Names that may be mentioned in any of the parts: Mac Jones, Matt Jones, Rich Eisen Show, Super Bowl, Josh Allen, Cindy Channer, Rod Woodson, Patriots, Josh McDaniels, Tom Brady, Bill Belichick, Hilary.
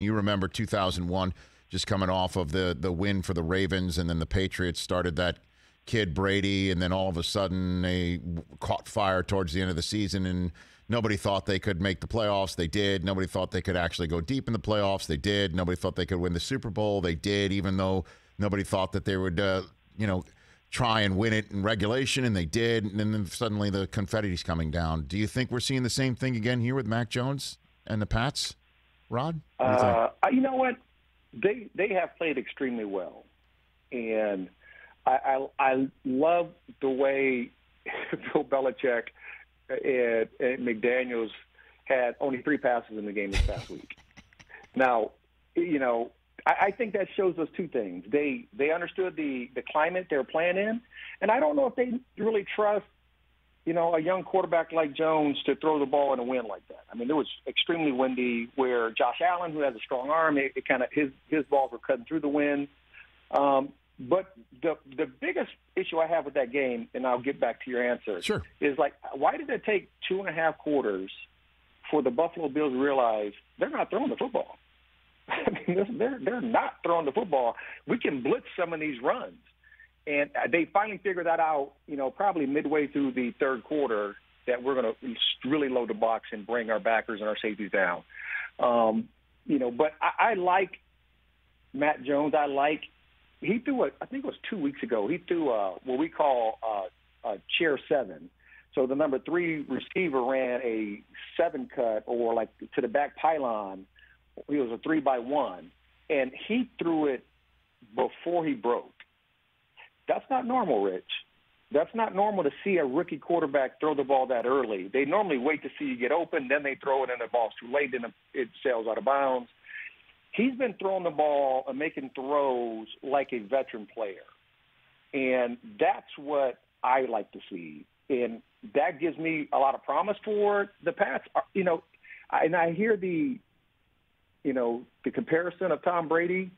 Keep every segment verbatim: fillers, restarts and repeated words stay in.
You remember two thousand one, just coming off of the the win for the Ravens, and then the Patriots started that kid Brady, and then all of a sudden they caught fire towards the end of the season, and nobody thought they could make the playoffs. They did. Nobody thought they could actually go deep in the playoffs. They did. Nobody thought they could win the Super Bowl. They did, even though nobody thought that they would, uh, you know, try and win it in regulation, and they did. And then suddenly the confetti's coming down. Do you think we're seeing the same thing again here with Mac Jones and the Pats, Rod? What do you think? Uh, you know what? They they have played extremely well, and I I, I love the way Bill Belichick and, and McDaniels had only three passes in the game this past week. Now, you know, I, I think that shows us two things. They they understood the the climate they're playing in, and I don't know if they really trust, you know, a young quarterback like Jones to throw the ball in a wind like that. I mean, it was extremely windy where Josh Allen, who has a strong arm, it, it kind of his his balls were cutting through the wind. Um, but the the biggest issue I have with that game, and I'll get back to your answer, sure, is like, why did it take two and a half quarters for the Buffalo Bills to realize they're not throwing the football? I mean, they're they're not throwing the football. We can blitz some of these runs. And they finally figured that out, you know, probably midway through the third quarter, that we're going to really load the box and bring our backers and our safeties down. Um, you know, but I, I like Matt Jones. I like – he threw a, I think it was two weeks ago, he threw a, what we call a, a chair seven. So the number three receiver ran a seven cut, or like to the back pylon. It was a three by one. And he threw it before he broke. That's not normal, Rich. That's not normal to see a rookie quarterback throw the ball that early. They normally wait to see you get open, then they throw it, and the ball's too late, then it sails out of bounds. He's been throwing the ball and making throws like a veteran player, and that's what I like to see. And that gives me a lot of promise for the Pats. You know, and I hear the, you know, the comparison of Tom Brady.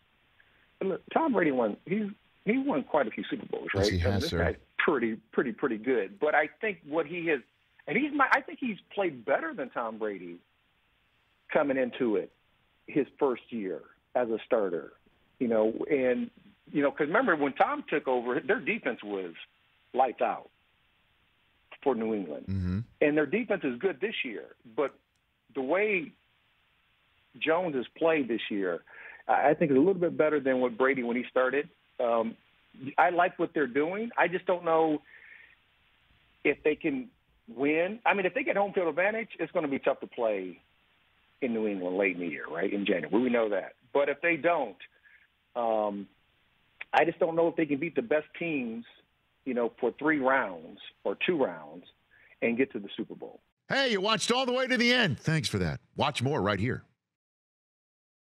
Look, Tom Brady won. He's He won quite a few Super Bowls, right? Yes, he has, this sir. guy's pretty, pretty, pretty good. But I think what he has, and he's my, I think he's played better than Tom Brady coming into it, his first year as a starter. You know, and you know, because remember when Tom took over, their defense was lights out for New England, mm-hmm. and their defense is good this year. But the way Jones has played this year, I think is a little bit better than what Brady when he started. Um, I like what they're doing. I just don't know if they can win. I mean, if they get home field advantage, it's going to be tough to play in New England late in the year, right, in January. We know that. But if they don't, um, I just don't know if they can beat the best teams, you know, for three rounds or two rounds and get to the Super Bowl. Hey, you watched all the way to the end. Thanks for that. Watch more right here.